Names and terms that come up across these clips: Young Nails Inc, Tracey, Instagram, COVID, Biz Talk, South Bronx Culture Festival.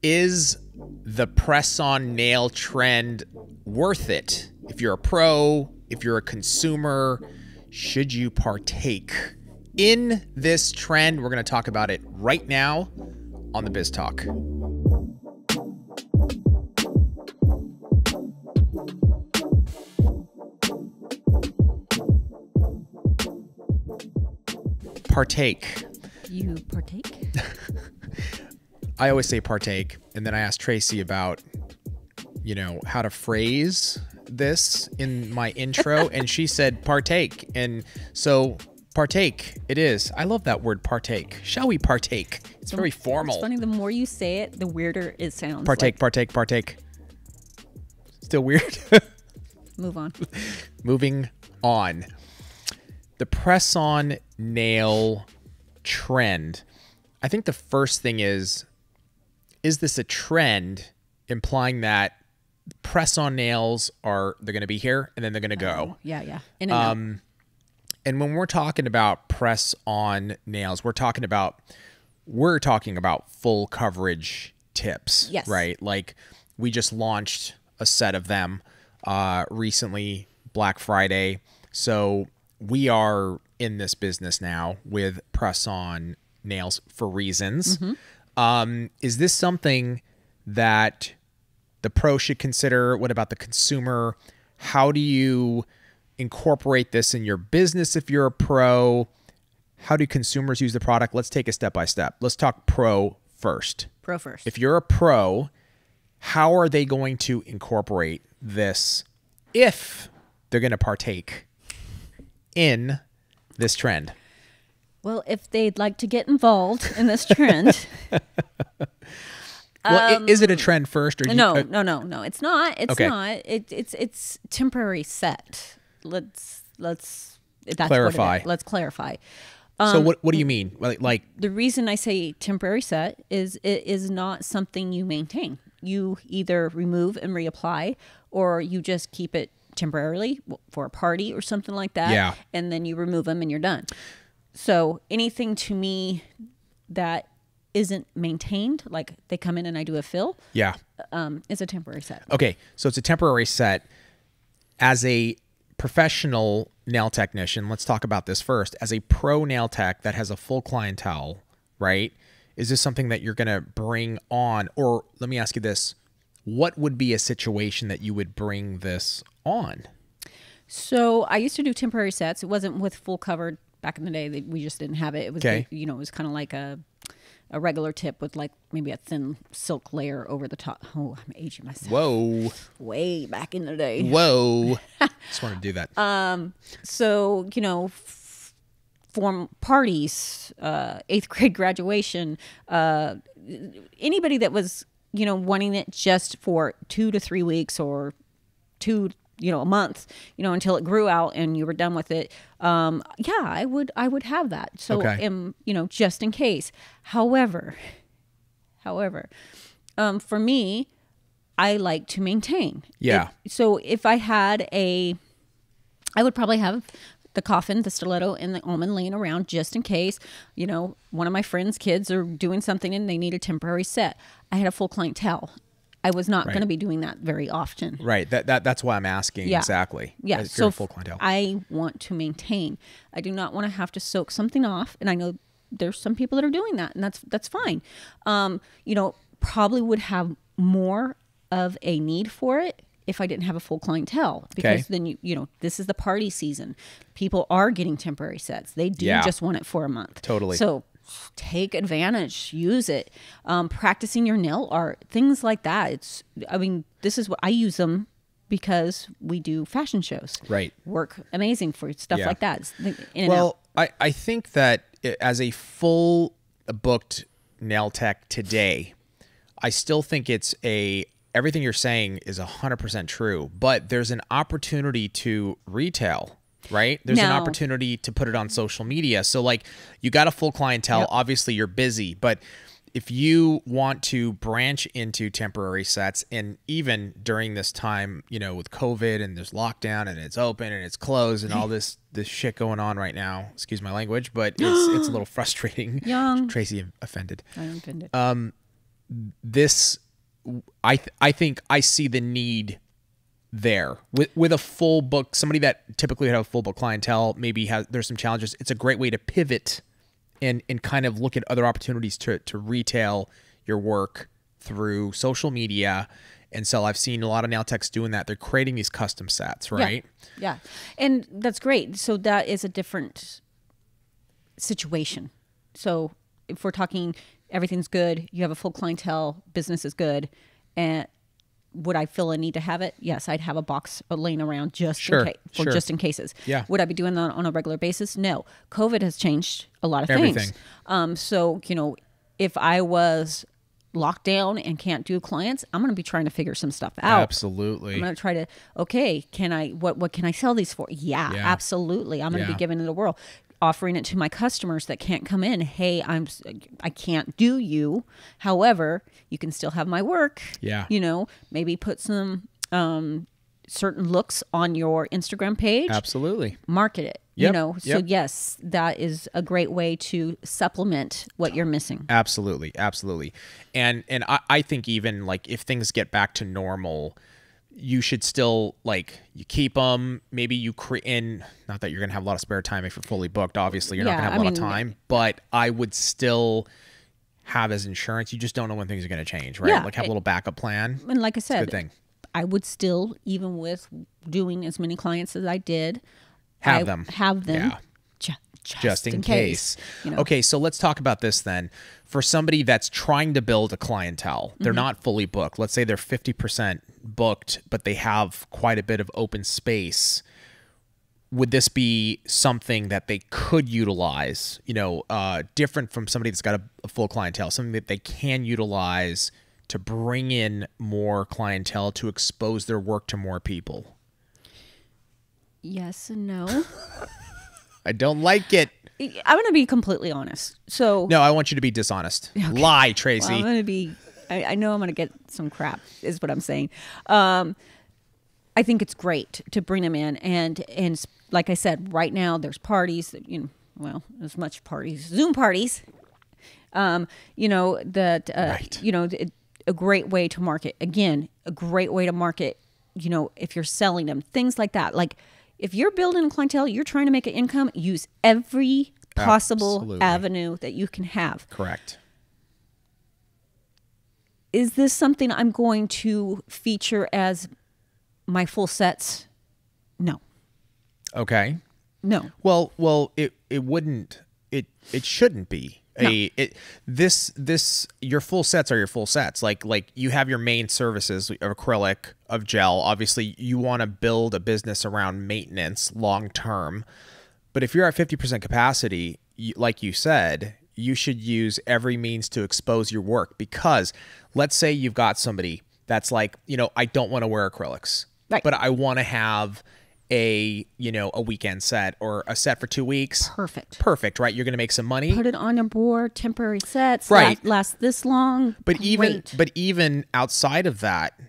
Is the press-on nail trend worth it? If you're a pro, if you're a consumer, should you partake in this trend? We're going to talk about it right now on the Biz Talk. Partake. You partake? I always say partake, and then I asked Tracey about, you know, how to phrase this in my intro, and she said partake, and so partake it is. I love that word, partake. Shall we partake? It's very formal. It's funny, the more you say it, the weirder it sounds. Partake, like. Partake, partake. Still weird. Move on. Moving on. The press-on nail trend. I think the first thing is this a trend, implying that press-on nails are, they're going to be here and then they're going to go. Yeah, yeah. In and out. And when we're talking about press-on nails, we're talking about full coverage tips. Yes. Right? Like, we just launched a set of them recently, Black Friday. So we are in this business now with press-on nails for reasons. Mm-hmm. Is this something that the pro should consider? What about the consumer? How do you incorporate this in your business if you're a pro? How do consumers use the product? Let's take it step by step. Let's talk pro first. Pro first. If you're a pro, how are they going to incorporate this if they're going to partake in this trend? Well, if they'd like to get involved in this trend. Well, is it a trend first? Or no, it's not. It's okay. Not. It's temporary set. Let's clarify. Let's clarify. So what do you mean? Like, the reason I say temporary set is it is not something you maintain. You either remove and reapply, or you just keep it temporarily for a party or something like that. Yeah. And then you remove them and you're done. So anything to me that isn't maintained, like they come in and I do a fill, yeah, it's a temporary set. Okay, so it's a temporary set. As a professional nail technician, let's talk about this first. As a pro nail tech that has a full clientele, right, is this something that you're going to bring on? Or let me ask you this. What would be a situation that you would bring this on? So I used to do temporary sets. It wasn't with full covered. Back in the day, we just didn't have it. It was, okay. You know, it was kind of like a regular tip with like maybe a thin silk layer over the top. Oh, I'm aging myself. Whoa. Way back in the day. Whoa. Just wanted to do that. So, you know, form parties, 8th grade graduation, anybody that was, you know, wanting it just for 2 to 3 weeks or a month, you know, until it grew out and you were done with it. Yeah, I would have that. So, okay. You know, just in case. However, for me, I like to maintain. Yeah. So if I had I would probably have the coffin, the stiletto, and the almond laying around just in case, you know, one of my friend's kids are doing something and they need a temporary set. I had a full clientele. I was not going to be doing that very often. Right. That's why I'm asking. Yeah. Exactly. Yeah. So full clientele. I want to maintain. I do not want to have to soak something off. And I know there's some people that are doing that, and that's fine. You know, probably would have more of a need for it if I didn't have a full clientele, because then you know, this is the party season. People are getting temporary sets. They do just want it for a month. Totally. So take advantage, use it, practicing your nail art, things like that. It's, I mean, this is what I use them because we do fashion shows, right? Work amazing for stuff like that. Well, I think that as a full booked nail tech today, I still think it's everything you're saying is 100% true, but there's an opportunity to retail. Right? There's an opportunity to put it on social media. So like, you got a full clientele, obviously you're busy, but if you want to branch into temporary sets, and even during this time, you know, with COVID and there's lockdown and it's open and it's closed and all this shit going on right now, excuse my language, but it's a little frustrating. Tracey offended. I'm offended. this, I think I see the need there with a full book. Somebody that typically would have a full book clientele maybe has, there's some challenges. It's a great way to pivot and kind of look at other opportunities to retail your work through social media. And so I've seen a lot of nail techs doing that. They're creating these custom sets, right? Yeah. And that's great. So that is a different situation. So if we're talking everything's good, you have a full clientele, business is good, and would I feel a need to have it? Yes, I'd have a box laying around just just in cases. Yeah. Would I be doing that on a regular basis? No. COVID has changed a lot of things. So, you know, if I was locked down and can't do clients, I'm going to be trying to figure some stuff out. Absolutely. I'm going to try to, okay, can I, what can I sell these for? Yeah, yeah. Absolutely. I'm going to be giving it a whirl, offering it to my customers that can't come in. Hey, I can't do you. However, you can still have my work. Yeah. You know, maybe put some, certain looks on your Instagram page. Absolutely. Market it. Yep. You know, so yes, that is a great way to supplement what you're missing. Absolutely. Absolutely. And I think even like if things get back to normal, you should still like, you keep them, maybe you create, not that you're going to have a lot of spare time if you're fully booked, obviously you're not going to have a lot of time, but I would still have as insurance. You just don't know when things are going to change, right? Yeah, like have a little backup plan. And like I said, it's a good thing. I would still, even with doing as many clients as I did, have them. Yeah. Just in case. You know? Okay, so let's talk about this then. For somebody that's trying to build a clientele, they're not fully booked. Let's say they're 50% booked, but they have quite a bit of open space. Would this be something that they could utilize, you know, different from somebody that's got a full clientele, something that they can utilize to bring in more clientele, to expose their work to more people? Yes and no. I don't like it. I'm going to be completely honest. So no, I want you to be dishonest. Okay. Lie, Tracey. Well, I'm going to be, I know I'm going to get some crap is what I'm saying. I think it's great to bring them in. And like I said, right now there's parties, that, you know, well, as much parties, Zoom parties, you know, that, you know, a great way to market. Again, a great way to market, you know, if you're selling them, things like that. Like, if you're building a clientele, you're trying to make an income, use every possible avenue that you can have. Correct. Is this something I'm going to feature as my full sets? No. Okay. No. Well, it wouldn't, it shouldn't be. No. Your full sets are your full sets. Like you have your main services of acrylic, of gel. Obviously you want to build a business around maintenance long term, but if you're at 50% capacity, like you said, you should use every means to expose your work, because let's say you've got somebody that's like, you know, I don't want to wear acrylics, right, but I want to have a weekend set or a set for 2 weeks. Perfect, right? You're going to make some money. Put it on a board, temporary sets, right? Last this long. But even outside of that,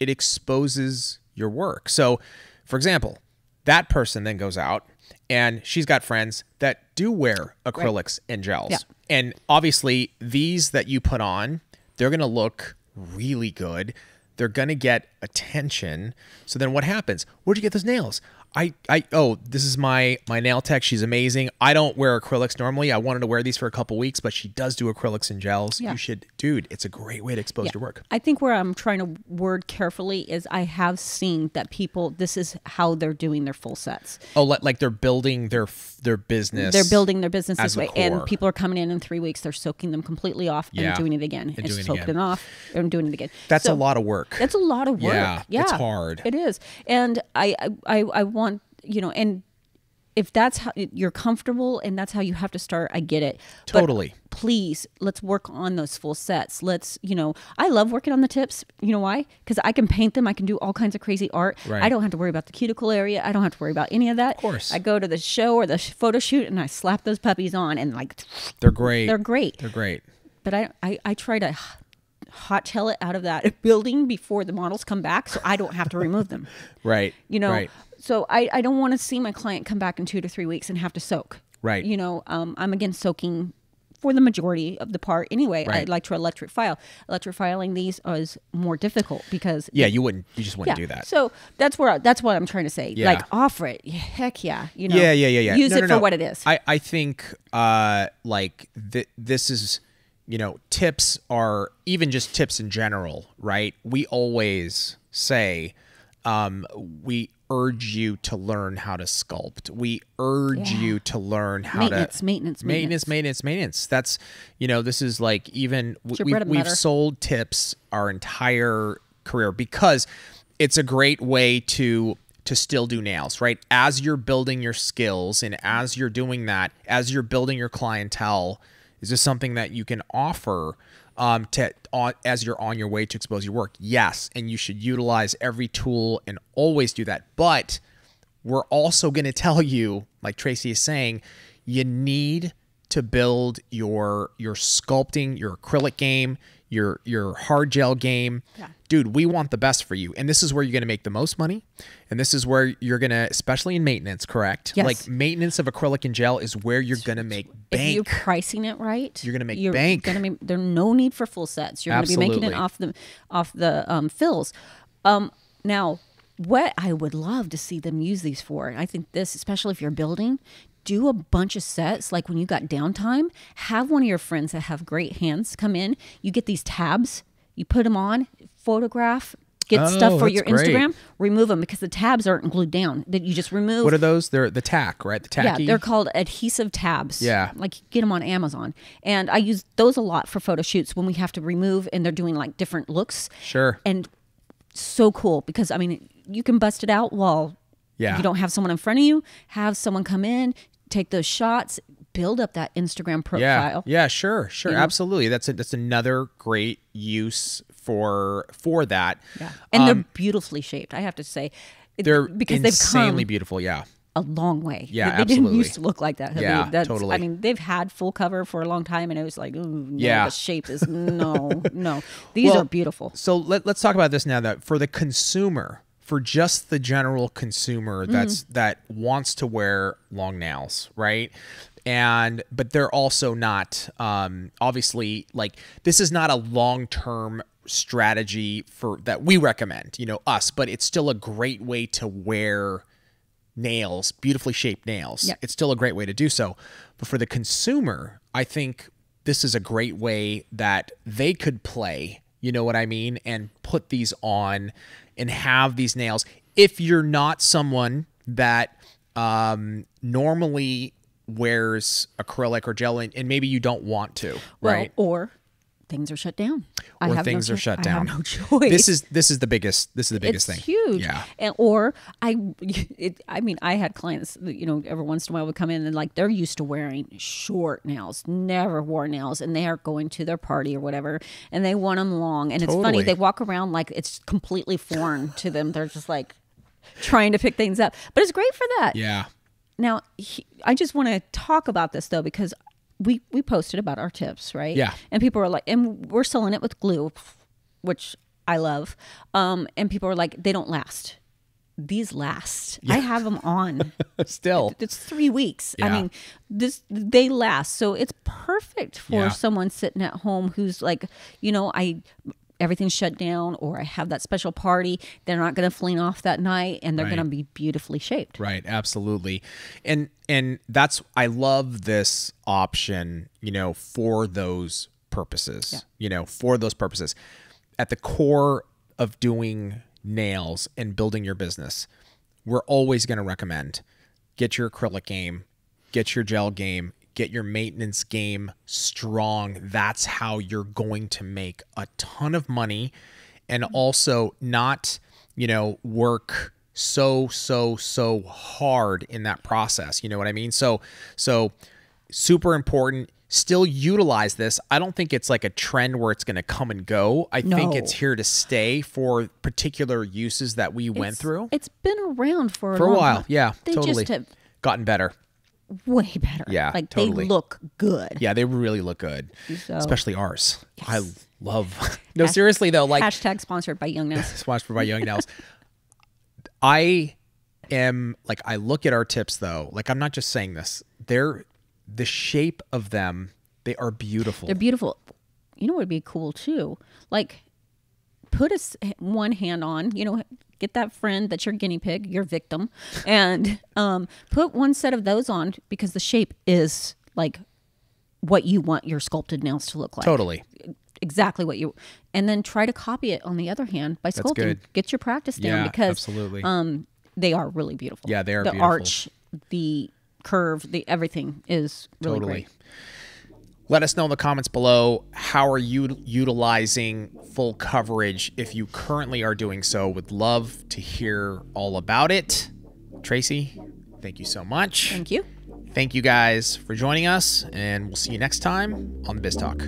it exposes your work. So, for example, that person then goes out and she's got friends that do wear acrylics and gels. Yeah. And obviously, these that you put on, they're going to look really good. They're going to get attention. So then what happens? Where'd you get those nails? Oh, this is my nail tech. She's amazing. I don't wear acrylics normally. I wanted to wear these for a couple weeks, but she does do acrylics and gels. Yeah. You should, dude, it's a great way to expose your work. I think where I'm trying to word carefully is I have seen that people, this is how they're doing their full sets. Oh, like they're building their business. They're building their business this way. And people are coming in 3 weeks. They're soaking them completely off and doing it again. And soaking it off and doing it again. That's a lot of work. That's a lot of work. Yeah. It's hard. It is. And I want, you know, and if that's how you're comfortable and that's how you have to start, I get it. Totally. But please, let's work on those full sets. Let's, you know, I love working on the tips. You know why? Because I can paint them. I can do all kinds of crazy art. Right. I don't have to worry about the cuticle area. I don't have to worry about any of that. Of course. I go to the show or the photo shoot and I slap those puppies on and like. They're great. They're great. They're great. But I try to hot tail it out of that building before the models come back so I don't have to remove them. Right. You know. Right. So I don't want to see my client come back in 2 to 3 weeks and have to soak. Right. You know, I'm against soaking for the majority of the part anyway. Right. I'd like to electric file. Electric filing these is more difficult because... Yeah, you just wouldn't do that. So that's what I'm trying to say. Yeah. Like, offer it. Heck yeah. You know, yeah. Use it for what it is. I think like this is... You know, tips are, even just tips in general, right? We always say, we urge you to learn how to sculpt. We urge you to learn how to maintenance. That's, you know, this is like, even we've sold tips our entire career because it's a great way to still do nails, right? As you're building your skills and as you're doing that, as you're building your clientele, is this something that you can offer as you're on your way to expose your work? Yes, and you should utilize every tool and always do that. But we're also going to tell you, like Tracey is saying, you need to build your sculpting, your acrylic game, your hard gel game. Yeah. Dude, we want the best for you. And this is where you're going to make the most money. And this is where you're going to, especially in maintenance, correct? Yes. Like maintenance of acrylic and gel is where you're going to make bank. If you're pricing it right, you're going to make bank. There's no need for full sets. You're going to be making it off the fills. Now, what I would love to see them use these for, and I think this, especially if you're building, do a bunch of sets, like when you got downtime, have one of your friends that have great hands come in. You get these tabs, you put them on, photograph, get stuff for your Instagram, remove them because the tabs aren't glued down. That you just remove. What are those? They're the tack, right? The tacky. Yeah, they're called adhesive tabs. Yeah, like you get them on Amazon, and I use those a lot for photo shoots when we have to remove and they're doing like different looks. Sure. And so cool because I mean you can bust it out while you don't have someone in front of you. Have someone come in. Take those shots, build up that Instagram profile. Yeah, sure, you know? Absolutely. That's another great use for that. Yeah. And they're beautifully shaped, I have to say. They're insanely beautiful, yeah. A long way. Yeah, absolutely. They didn't used to look like that. Yeah, totally. I mean, they've had full cover for a long time, and it was like, ooh, no, the shape is no. These are beautiful. So let's talk about this now. That for the consumer. For just the general consumer that wants to wear long nails, right? But they're also not obviously, like, this is not a long-term strategy that we recommend, you know, us, but it's still a great way to wear nails, beautifully shaped nails. Yep. It's still a great way to do so. But for the consumer, I think this is a great way that they could play, you know what I mean, and put these on and have these nails. If you're not someone that normally wears acrylic or gel, and maybe you don't want to, right? Well, or things are shut down. Or things are shut down. I have no choice. This is the biggest. This is the biggest thing. It's huge. Yeah. And I mean, I had clients. You know, every once in a while would come in and like they're used to wearing short nails, never wore nails, and they are going to their party or whatever, and they want them long. And it's funny, they walk around like it's completely foreign to them. They're just like trying to pick things up, but it's great for that. Yeah. Now, I just want to talk about this though because. We posted about our tips, right? Yeah. And people were like, and we're selling it with glue, which I love. And people were like, they don't last. These last. Yeah. I have them on. Still. It's 3 weeks. Yeah. I mean, they last. So it's perfect for someone sitting at home who's like, you know, everything's shut down or I have that special party. They're not going to fling off that night and they're going to be beautifully shaped. Right. Absolutely. And that's, I love this option, you know, for those purposes, you know, for those purposes. At the core of doing nails and building your business, we're always going to recommend get your acrylic game, get your gel game, get your maintenance game strong. That's how you're going to make a ton of money and also not, you know, work so hard in that process. You know what I mean? So super important. Still utilize this. I don't think it's like a trend where it's going to come and go. I think it's here to stay for particular uses that we went through. It's been around for a while. Yeah, they totally just have gotten better. Way better. Yeah, like totally. They look good. Yeah, they really look good, so, especially ours. Yes. I love. No, seriously though, like hashtag sponsored by Young Nails. Sponsored by Young Nails. I am like I look at our tips though. Like I'm not just saying this. The shape of them They are beautiful. They're beautiful. You know what would be cool too? Like, put one hand on, you know, get that friend that's your guinea pig, your victim, and put one set of those on, because the shape is like what you want your sculpted nails to look like. Totally. Exactly what you, and then try to copy it on the other hand by sculpting. Get your practice down, because absolutely. They are really beautiful. Yeah, they are beautiful. The arch, the curve, the everything is really great. Let us know in the comments below, how are you utilizing full coverage if you currently are doing so? Would love to hear all about it. Tracey, thank you so much. Thank you. Thank you guys for joining us, and we'll see you next time on the Biz Talk.